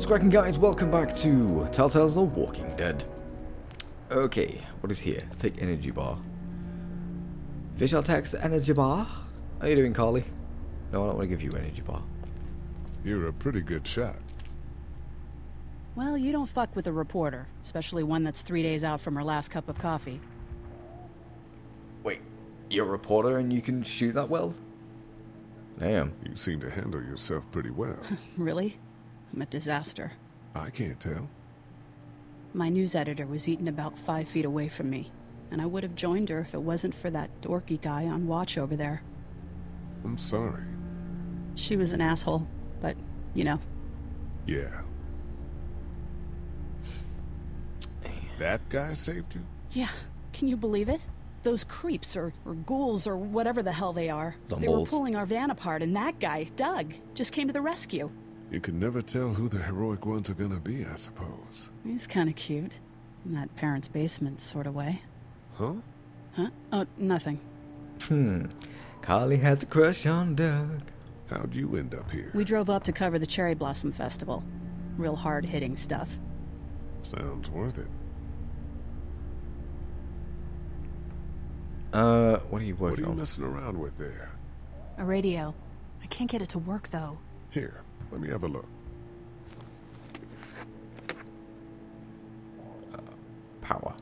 What's cracking, guys? Welcome back to Telltale's The Walking Dead. Okay, what is here? Take energy bar. Visual text energy bar. How are you doing, Carley? No, I don't want to give you energy bar. You're a pretty good shot. Well, you don't fuck with a reporter, especially one that's 3 days out from her last cup of coffee. Wait, you're a reporter and you can shoot that well? Damn. You seem to handle yourself pretty well. Really? I'm a disaster. I can't tell. My news editor was eaten about 5 feet away from me, and I would have joined her if it wasn't for that dorky guy on watch over there. I'm sorry. She was an asshole, but, you know. Yeah. That guy saved you? Yeah. Can you believe it? Those creeps, or ghouls, or whatever the hell they are. They were pulling our van apart, and that guy, Doug, just came to the rescue. You can never tell who the heroic ones are gonna be, I suppose. He's kinda cute. In that parents' basement sort of way. Huh? Huh? Oh, nothing. Carley has a crush on Doug. How'd you end up here? We drove up to cover the Cherry Blossom Festival. Real hard-hitting stuff. Sounds worth it. What are you working on? What are you messing around with there? A radio. I can't get it to work, though. Here, let me have a look. Power.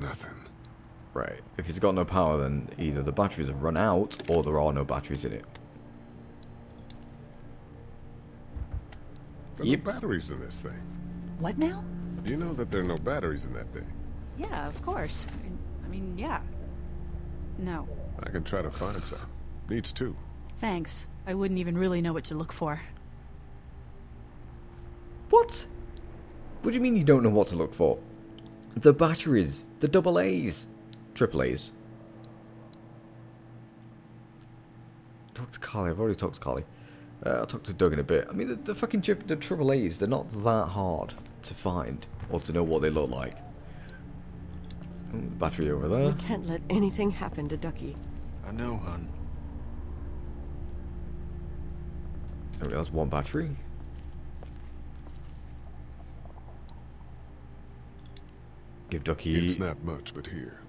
Nothing. Right. If it's got no power, then either the batteries have run out, or there are no batteries in it. There are no batteries in this thing. What now? You know that there are no batteries in that thing. Yeah, of course. I mean, yeah. No. I can try to find some. Needs two. Thanks. I wouldn't even really know what to look for. What? What do you mean you don't know what to look for? The batteries. The double A's. Triple A's. Talk to Carley. I've already talked to Carley. I'll talk to Doug in a bit. I mean, the fucking chip, the triple A's, they're not that hard to find or to know what they look like. Battery over there. We can't let anything happen to Ducky. I know, hon. Okay, that's one battery. Give Ducky. It's not much, but here.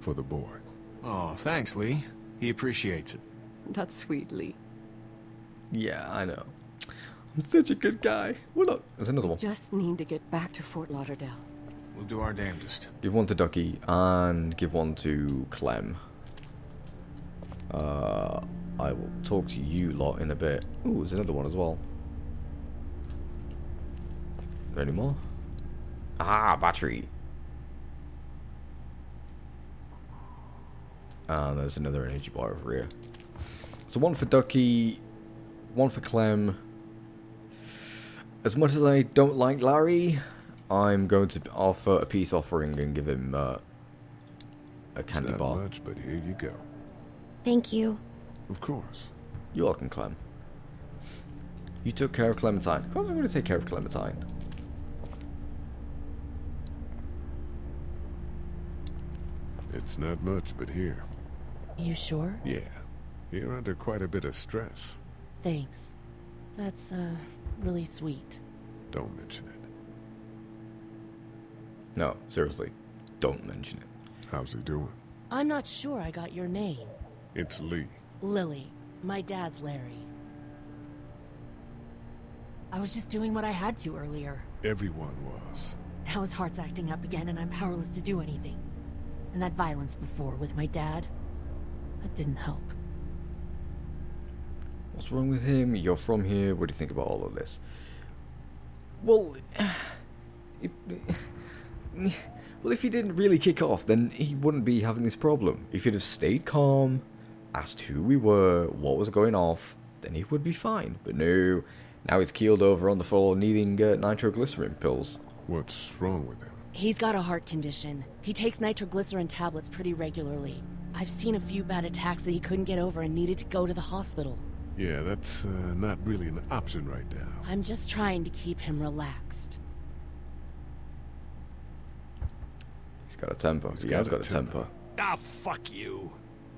For the boy. Oh, thanks, Lee. He appreciates it. That's sweet, Lee. Yeah, I know. I'm such a good guy. Well, look, there's another one. Just need to get back to Fort Lauderdale. We'll do our damnedest. Give one to Ducky and give one to Clem. I will talk to you lot in a bit. Ooh, there's another one as well. Is there any more? Ah, battery. And there's another energy bar over here. So one for Ducky, one for Clem. As much as I don't like Larry, I'm going to offer a peace offering and give him a candy bar. Not much, but here you go. Thank you. Of course. You're welcome, Clem. You took care of Clementine. Of course I'm going to take care of Clementine. It's not much, but here. You sure? Yeah. You're under quite a bit of stress. Thanks. That's, really sweet. Don't mention it. No, seriously. Don't mention it. How's he doing? I'm not sure I got your name. It's Lee. Lily. My dad's Larry. I was just doing what I had to earlier. Everyone was. Now his heart's acting up again and I'm powerless to do anything. And that violence before with my dad, that didn't help. What's wrong with him? You're from here. What do you think about all of this? Well, if he didn't really kick off, then he wouldn't be having this problem. If he'd have stayed calm, asked who we were, what was going off, then he would be fine. But no, now he's keeled over on the floor needing nitroglycerin pills. What's wrong with him? He's got a heart condition. He takes nitroglycerin tablets pretty regularly. I've seen a few bad attacks that he couldn't get over and needed to go to the hospital. Yeah, that's not really an option right now. I'm just trying to keep him relaxed. He's got a temper. He's got a temper. Ah, fuck you.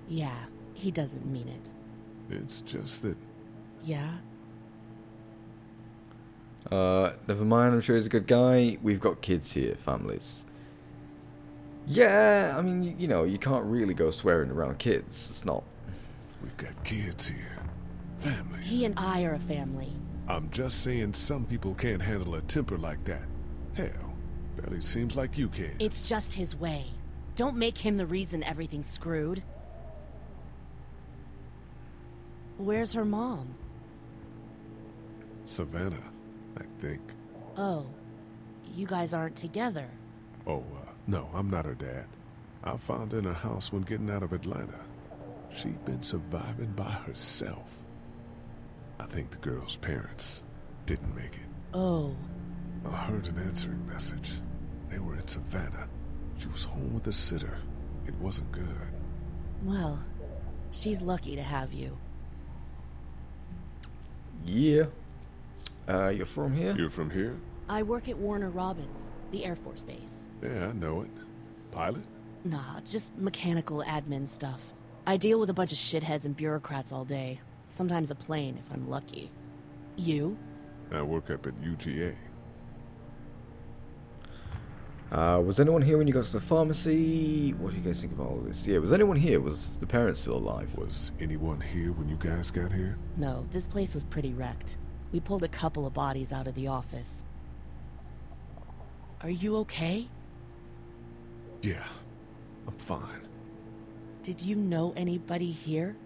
Yeah, he doesn't mean it. It's just that... Yeah? Never mind, I'm sure he's a good guy. We've got kids here, families. Yeah, I mean, you know, you can't really go swearing around kids. It's not. We've got kids here. Families. He and I are a family. I'm just saying some people can't handle a temper like that. Hell, barely seems like you can. It's just his way. Don't make him the reason everything's screwed. Where's her mom? Savannah, I think. Oh, you guys aren't together. Oh, no, I'm not her dad. I found her in a house when getting out of Atlanta. She'd been surviving by herself. I think the girl's parents didn't make it. Oh. I heard an answering message. They were in Savannah. She was home with a sitter. It wasn't good. Well, she's lucky to have you. Yeah. You're from here? You're from here? I work at Warner Robins, the Air Force Base. Yeah, I know it. Pilot? Nah, just mechanical admin stuff. I deal with a bunch of shitheads and bureaucrats all day. Sometimes a plane, if I'm lucky. You? I work up at UTA. Was anyone here when you got to the pharmacy? What do you guys think about all this? Yeah, was anyone here? Was the parents still alive? Was anyone here when you guys got here? No, this place was pretty wrecked. We pulled a couple of bodies out of the office. Are you okay? Yeah, I'm fine. Did you know anybody here?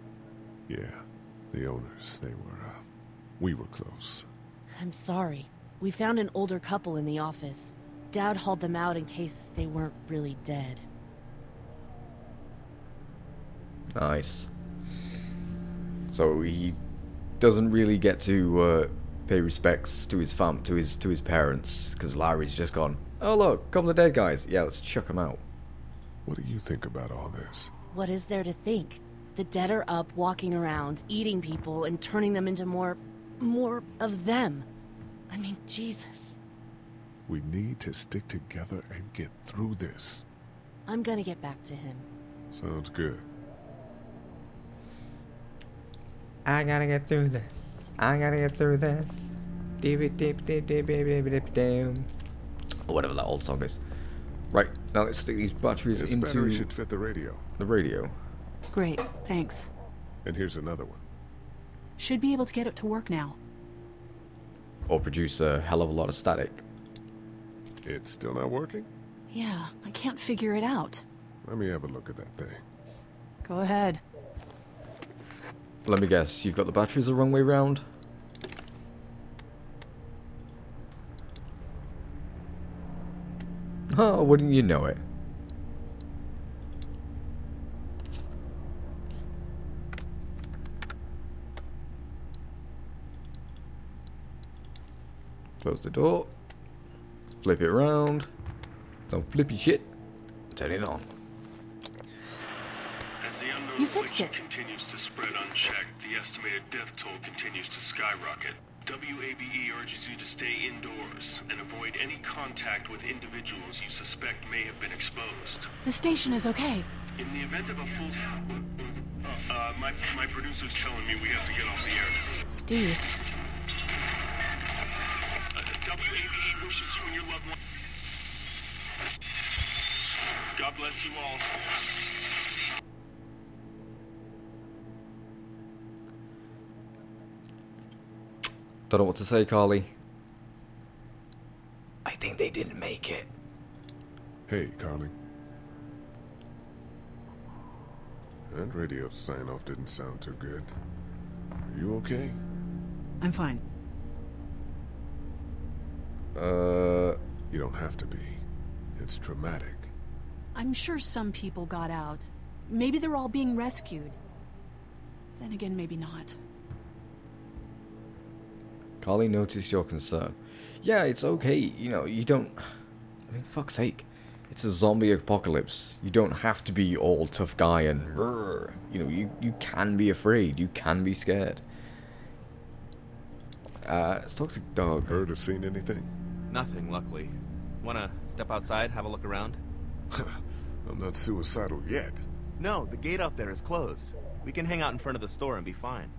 Yeah, the owners, we were close. I'm sorry. We found an older couple in the office. Dad hauled them out in case they weren't really dead. Nice. So he doesn't really get to pay respects to his to his parents because Larry's just gone. Oh look, couple of dead guys. Yeah, let's chuck them out. What do you think about all this? What is there to think? The dead are up, walking around, eating people, and turning them into more of them. I mean, Jesus. We need to stick together and get through this. I'm gonna get back to him. Sounds good. I gotta get through this. I gotta get through this. Whatever that old song is. Right, now let's stick these batteries into... This battery should fit the radio. The radio. Great, thanks. And here's another one. Should be able to get it to work now. Or produce a hell of a lot of static. It's still not working? Yeah, I can't figure it out. Let me have a look at that thing. Go ahead. Let me guess, you've got the batteries the wrong way round? Oh, wouldn't you know it? Close the door. Flip it around. Some flippy shit. Turn it on. As the you fixed it. Continues to spread unchecked, the estimated death toll continues to skyrocket. WABE urges you to stay indoors and avoid any contact with individuals you suspect may have been exposed. The station is okay. In the event of a full... my producer's telling me we have to get off the air. Steve. WABE wishes you and your loved ones. God bless you all. Don't know what to say, Carley. I think they didn't make it. Hey, Carley. That radio sign-off didn't sound too good. Are you okay? I'm fine. You don't have to be. It's traumatic. I'm sure some people got out. Maybe they're all being rescued. Then again, maybe not. Carley noticed your concern. Yeah, it's okay. You know, you don't... I mean, fuck's sake. It's a zombie apocalypse. You don't have to be all tough guy and... You know, you can be afraid. You can be scared. Let's talk to Doug. Heard or seen anything? Nothing, luckily. Wanna step outside, have a look around? I'm not suicidal yet. No, the gate out there is closed. We can hang out in front of the store and be fine.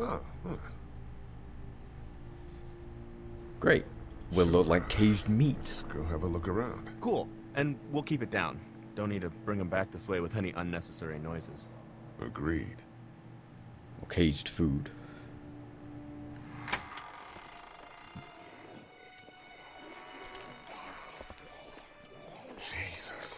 Oh, huh. Great. We'll look like caged meat. Let's go have a look around. Cool. And we'll keep it down. Don't need to bring them back this way with any unnecessary noises. Agreed. Or caged food. Jesus.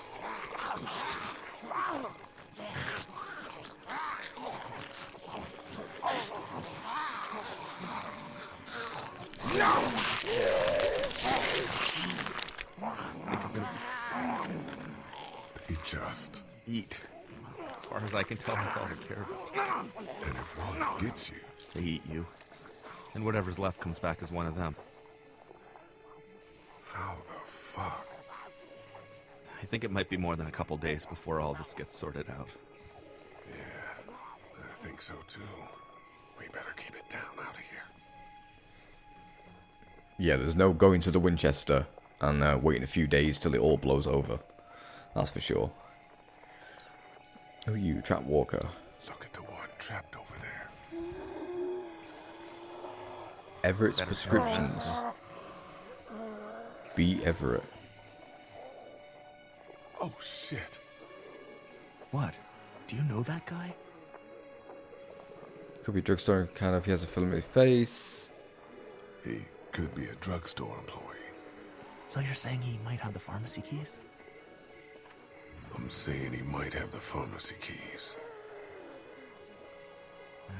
They just eat. As far as I can tell, that's all they care about. And if one gets you, they eat you. And whatever's left comes back as one of them. How the fuck? I think it might be more than a couple days before all this gets sorted out. Yeah, I think so too. We better keep it down out of here. Yeah, there's no going to the Winchester and waiting a few days till it all blows over. That's for sure. Who are you, Trap Walker? Look at the one trapped over there. Everett's prescriptions. B. Everette. Oh, shit. What? Do you know that guy? Could be a drugstore, kind of. He has a filmy face. He could be a drugstore employee. So you're saying he might have the pharmacy keys? I'm saying he might have the pharmacy keys.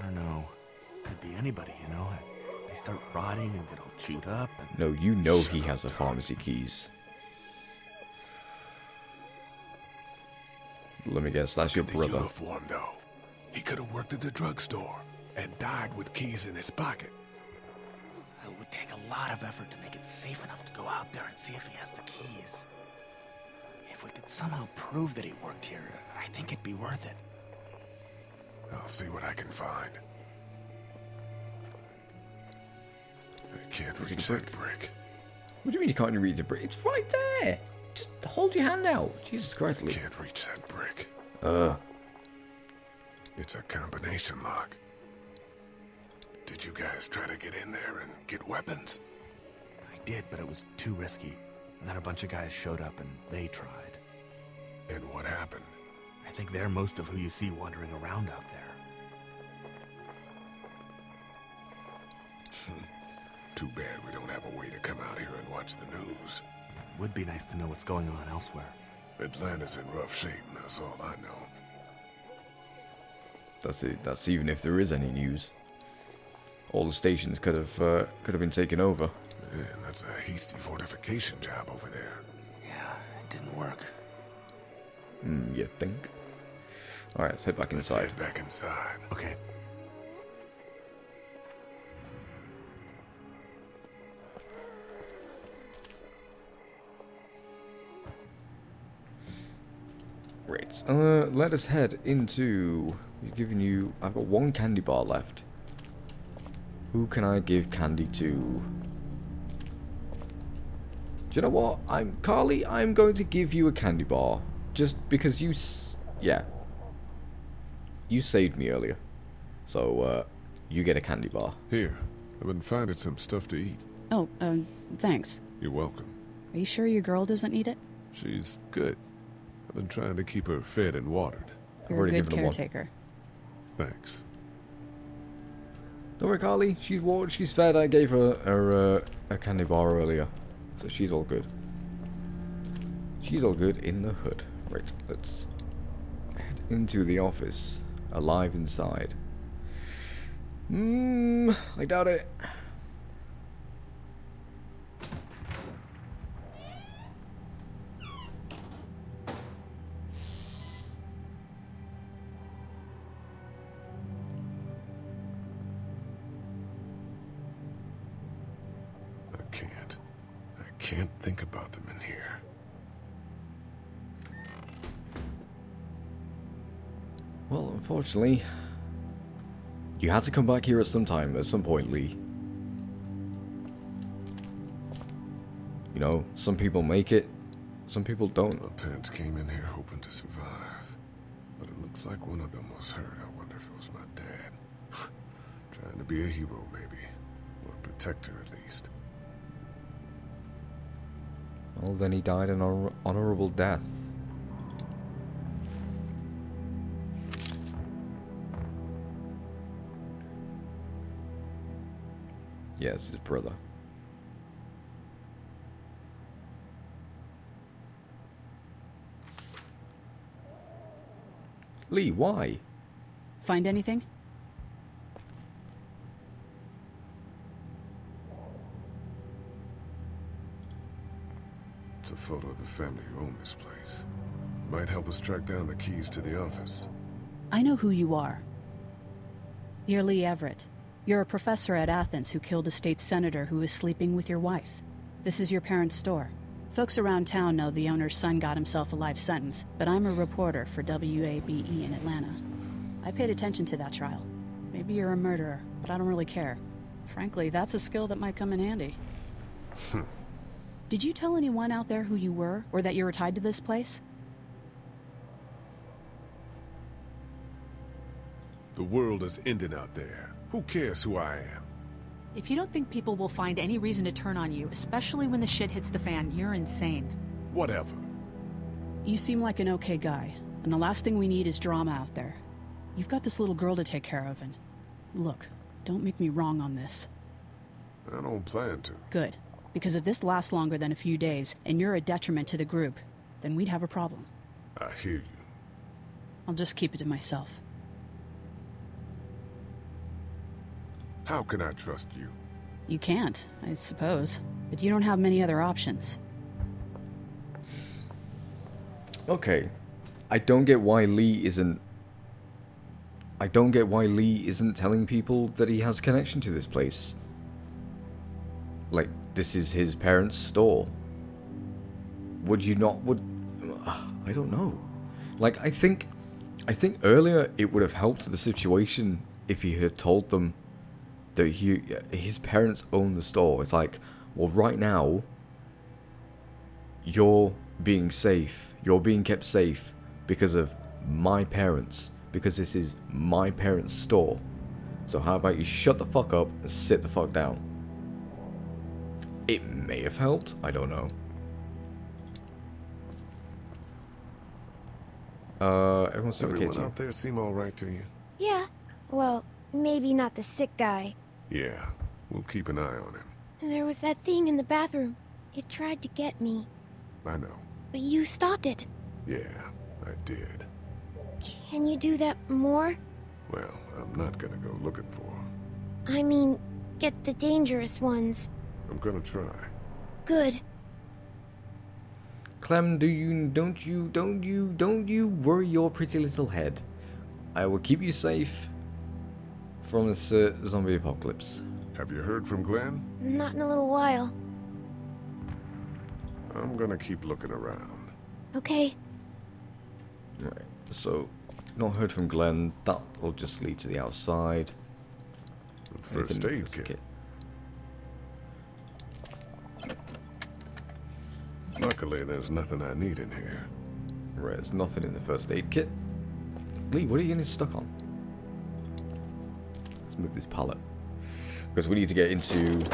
I don't know. Could be anybody, you know? They start rotting and get all chewed up. And... No, you know he has the pharmacy keys. Let me guess, that's your brother. Uniform, though. He could have worked at the drugstore and died with keys in his pocket. It would take a lot of effort to make it safe enough to go out there and see if he has the keys. If we could somehow prove that he worked here, I think it'd be worth it. I'll see what I can find. I can't reach that brick. What do you mean you can't reach the brick? It's right there! Just hold your hand out. Jesus Christ, Lee. Can't reach that brick. It's a combination lock. Did you guys try to get in there and get weapons? I did, but it was too risky. And then a bunch of guys showed up and they tried. And what happened? I think they're most of who you see wandering around out there. Too bad we don't have a way to come out here and watch the news. Would be nice to know what's going on elsewhere. Atlanta's in rough shape, and that's all I know. That's it. That's even if there is any news. All the stations could have been taken over. Yeah, that's a hasty fortification job over there. Yeah, it didn't work. You think? All right, let's head back inside. Let's head back inside. Okay. Great. Let us head into. We've given you. I've got one candy bar left. Who can I give candy to? Do you know what? I'm Carley. I'm going to give you a candy bar, just because you. Yeah. You saved me earlier, so you get a candy bar. Here, I've been finding some stuff to eat. Oh, thanks. You're welcome. Are you sure your girl doesn't need it? She's good. I've been trying to keep her fed and watered. You're a good caretaker. Thanks. Don't worry, Carley. She's watered, she's fed. I gave her, a candy bar earlier. So she's all good. She's all good in the hood. Right, let's head into the office. Alive inside. I doubt it. Can't think about them in here. Well, unfortunately, you had to come back here at some time, at some point, Lee. You know, some people make it, some people don't. My parents came in here hoping to survive, but it looks like one of them was hurt. I wonder if it was my dad. Trying to be a hero, maybe, or a protector at least. Well, then he died an honorable death. Yes, his brother. Lee, why? Find anything? It's a photo of the family who own this place. Might help us track down the keys to the office. I know who you are. You're Lee Everette. You're a professor at Athens who killed a state senator who was sleeping with your wife. This is your parents' store. Folks around town know the owner's son got himself a life sentence, but I'm a reporter for WABE in Atlanta. I paid attention to that trial. Maybe you're a murderer, but I don't really care. Frankly, that's a skill that might come in handy. Did you tell anyone out there who you were, or that you were tied to this place? The world is ending out there. Who cares who I am? If you don't think people will find any reason to turn on you, especially when the shit hits the fan, you're insane. Whatever. You seem like an okay guy, and the last thing we need is drama out there. You've got this little girl to take care of, and... Look, don't make me wrong on this. I don't plan to. Good. Because if this lasts longer than a few days, and you're a detriment to the group, then we'd have a problem. I hear you. I'll just keep it to myself. How can I trust you? You can't, I suppose. But you don't have many other options. Okay. I don't get why Lee isn't telling people that he has connection to this place. Like, this is his parents' store. Would you not... I don't know. Like, I think earlier it would have helped the situation if he had told them that his parents own the store. It's like, well, right now, you're being safe. You're being kept safe because of my parents. Because this is my parents' store. So how about you shut the fuck up and sit the fuck down? It may have helped, I don't know. Everyone out there seem alright to you? Yeah, well, maybe not the sick guy. Yeah, we'll keep an eye on him. There was that thing in the bathroom. It tried to get me. I know. But you stopped it. Yeah, I did. Can you do that more? Well, I'm not gonna go looking for him. I mean, get the dangerous ones. I'm gonna try. Good. Clem, don't you worry your pretty little head. I will keep you safe from this zombie apocalypse. Have you heard from Glenn? Not in a little while. I'm gonna keep looking around. Okay. Right, so, not heard from Glenn. That will just lead to the outside. First aid kit. Luckily, there's nothing I need in here. Right, there's nothing in the first aid kit. Lee, what are you getting stuck on? Let's move this pallet. Because we need to get into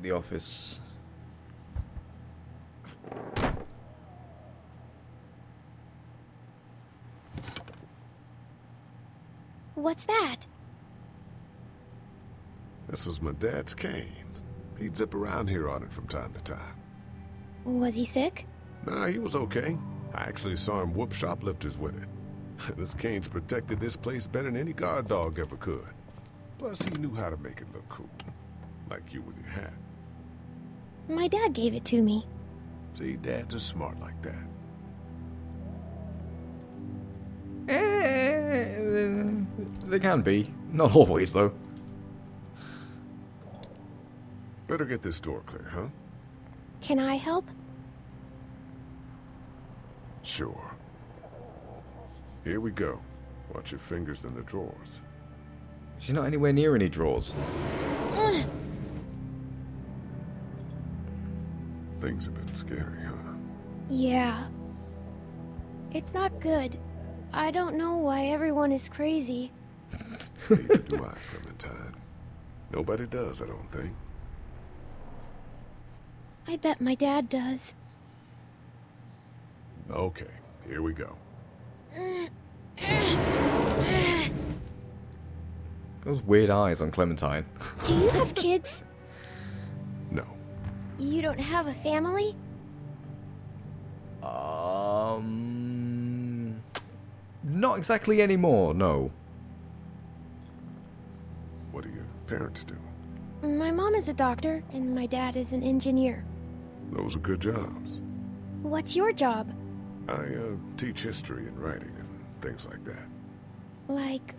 the office. What's that? This was my dad's cane. He'd zip around here on it from time to time. Was he sick? Nah, he was okay. I actually saw him whoop shoplifters with it. This cane's protected this place better than any guard dog ever could. Plus, he knew how to make it look cool. Like you with your hat. My dad gave it to me. See, dads are smart like that. They can be. Not always, though. Better get this door clear, huh? Can I help? Sure. Here we go. Watch your fingers in the drawers. She's not anywhere near any drawers. Things have been scary, huh? Yeah. It's not good. I don't know why everyone is crazy. Neither do I, Clementine. Nobody does, I don't think. I bet my dad does. Okay, here we go. Those weird eyes on Clementine. Do you have kids? No. You don't have a family? Not exactly anymore, no. What do your parents do? My mom is a doctor, and my dad is an engineer. Those are good jobs. What's your job? I teach history and writing and things like that. Like,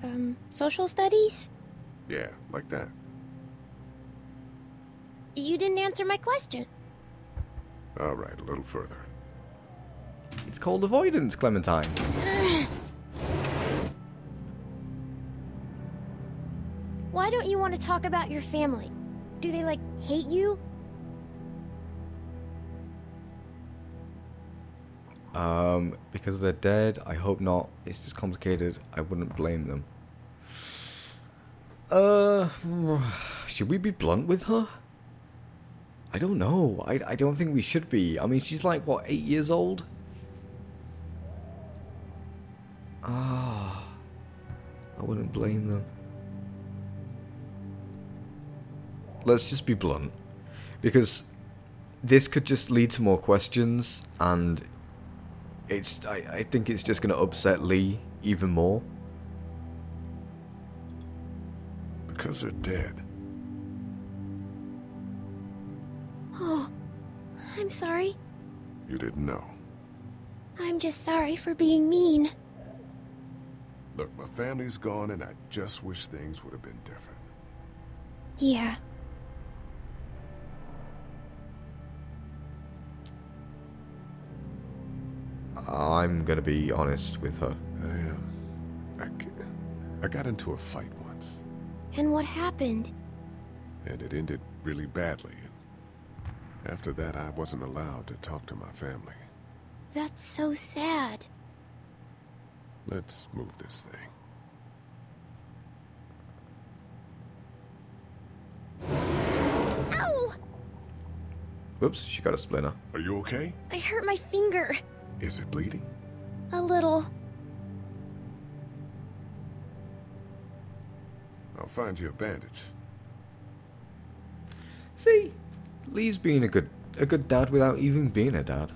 social studies? Yeah, like that. You didn't answer my question. All right, a little further. It's called avoidance, Clementine. Why don't you want to talk about your family? Do they, like, hate you? Because they're dead? I hope not. It's just complicated. I wouldn't blame them. Should we be blunt with her? I don't know. I don't think we should be. I mean, she's like, what, 8 years old? I wouldn't blame them. Let's just be blunt, because this could just lead to more questions, and it's, I think it's just going to upset Lee even more. Because they're dead. Oh, I'm sorry. You didn't know. I'm just sorry for being mean. Look, my family's gone, and I just wish things would have been different. Yeah. I'm gonna be honest with her. I got into a fight once. And what happened? And it ended really badly. After that, I wasn't allowed to talk to my family. That's so sad. Let's move this thing. Ow! Whoops, she got a splinter. Are you okay? I hurt my finger. Is it bleeding? A little. I'll find you a bandage. See, Lee's being a good dad without even being a dad.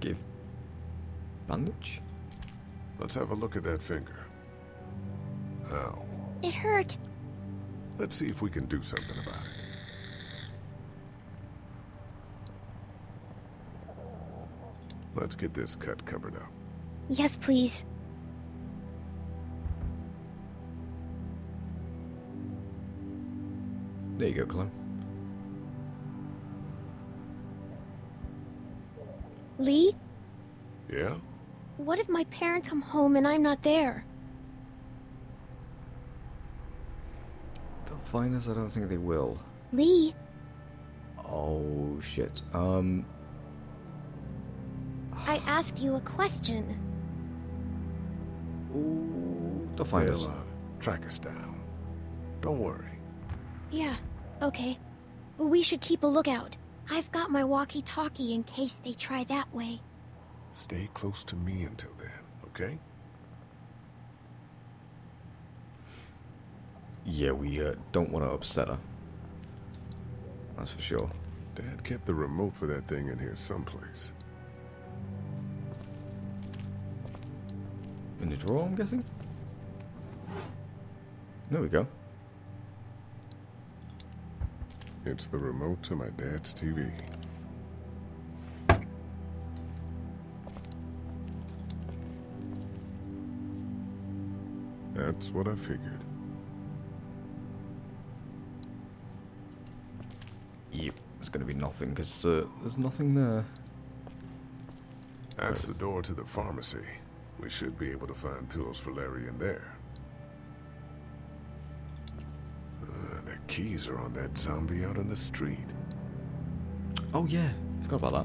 Give bandage? Let's have a look at that finger. Ow. It hurt. Let's see if we can do something about it. Let's get this cut covered up. Yes, please. There you go, Clem. Lee? Yeah? What if my parents come home and I'm not there? They'll find us? I don't think they will. Lee? Oh, shit. I asked you a question. Ooh. They'll find us. Track us down. Don't worry. Yeah, okay. But we should keep a lookout. I've got my walkie-talkie in case they try that way. Stay close to me until then, okay? Yeah, we don't want to upset her. That's for sure. Dad kept the remote for that thing in here someplace. In the drawer, I'm guessing? There we go. It's the remote to my dad's TV. That's what I figured. Yep, it's gonna be nothing because there's nothing there. That's the door to the pharmacy. We should be able to find pills for Larry in there. The keys are on that zombie out in the street. Oh yeah, forgot about that.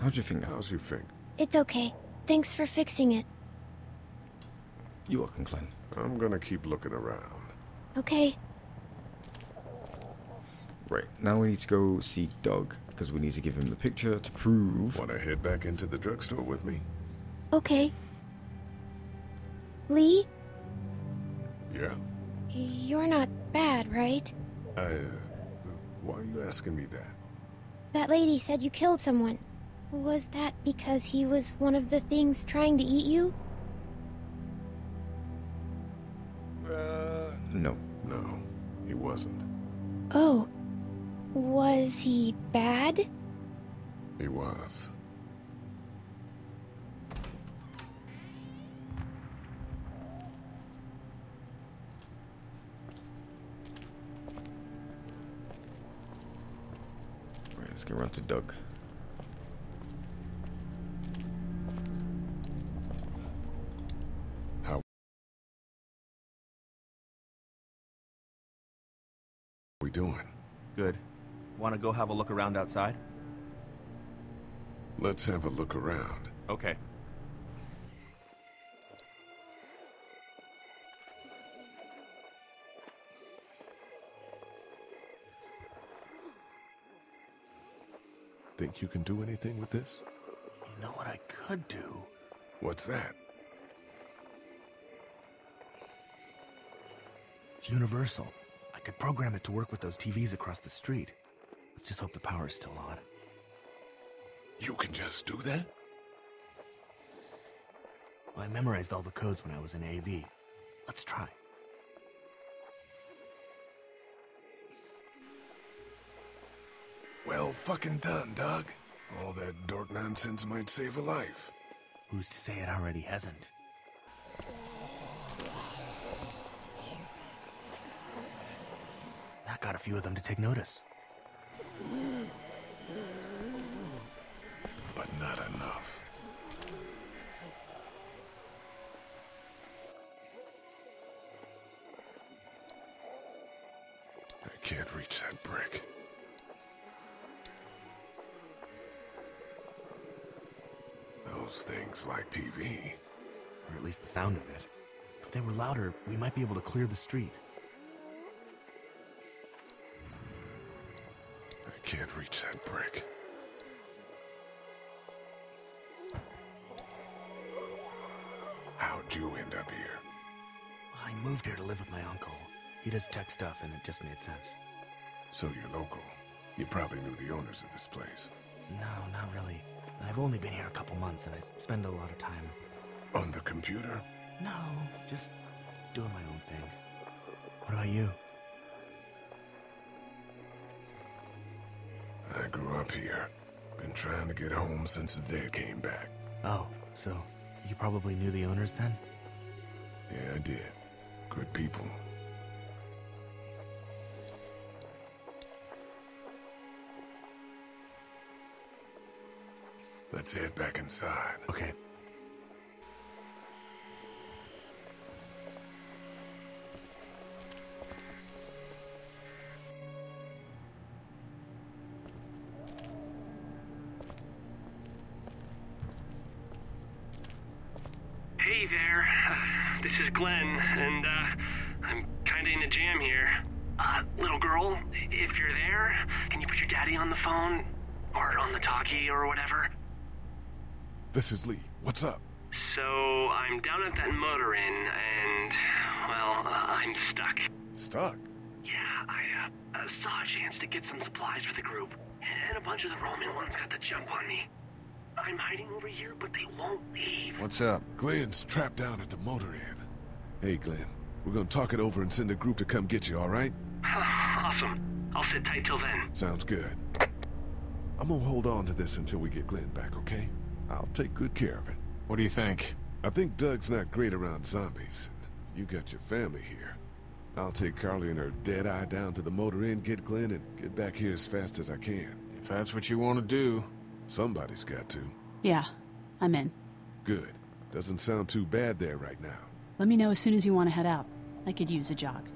How'd you think? How's your thing? It's okay. Thanks for fixing it. You're welcome, Glenn. I'm gonna keep looking around. Okay. Right, now we need to go see Doug, because we need to give him the picture to prove... Want to head back into the drugstore with me? Okay. Lee? Yeah? You're not bad, right? Why are you asking me that? That lady said you killed someone. Was that because he was one of the things trying to eat you? No. No, he wasn't. Oh. Was he bad? He was. Right, let's get around to Doug. Doing good. Want to go have a look around outside? Let's have a look around. Okay. Think you can do anything with this? You know what I could do? What's that? It's universal. I could program it to work with those TVs across the street. Let's just hope the power is still on. You can just do that? Well, I memorized all the codes when I was in AV. Let's try. Well fucking done, Doug. All that dork nonsense might save a life. Who's to say it already hasn't? Got a few of them to take notice. But not enough. I can't reach that brick. Those things like TV. Or at least the sound of it. If they were louder, we might be able to clear the street. Can't reach that brick. How'd you end up here? I moved here to live with my uncle. He does tech stuff and it just made sense. So you're local. You probably knew the owners of this place. No, not really. I've only been here a couple months and I spend a lot of time... On the computer? No, just doing my own thing. What about you? I grew up here. Been trying to get home since the day I came back. Oh, so you probably knew the owners then? Yeah, I did. Good people. Let's head back inside. Okay. Hey there, this is Glenn, and I'm kinda in a jam here. Little girl, if you're there, can you put your daddy on the phone? Or on the talkie or whatever? This is Lee. What's up? So, I'm down at that motor inn, and, well, I'm stuck. Stuck? Yeah, I saw a chance to get some supplies for the group, and a bunch of the Roman ones got the jump on me. I'm hiding over here, but they won't leave. What's up? Glenn's trapped down at the motor inn. Hey, Glenn. We're gonna talk it over and send a group to come get you, alright? Awesome. I'll sit tight till then. Sounds good. I'm gonna hold on to this until we get Glenn back, okay? I'll take good care of it. What do you think? I think Doug's not great around zombies. You got your family here. I'll take Carley and her dead eye down to the motor inn, get Glenn, and get back here as fast as I can. If that's what you want to do. Somebody's got to. Yeah, I'm in. Good. Doesn't sound too bad there right now. Let me know as soon as you want to head out. I could use a jog.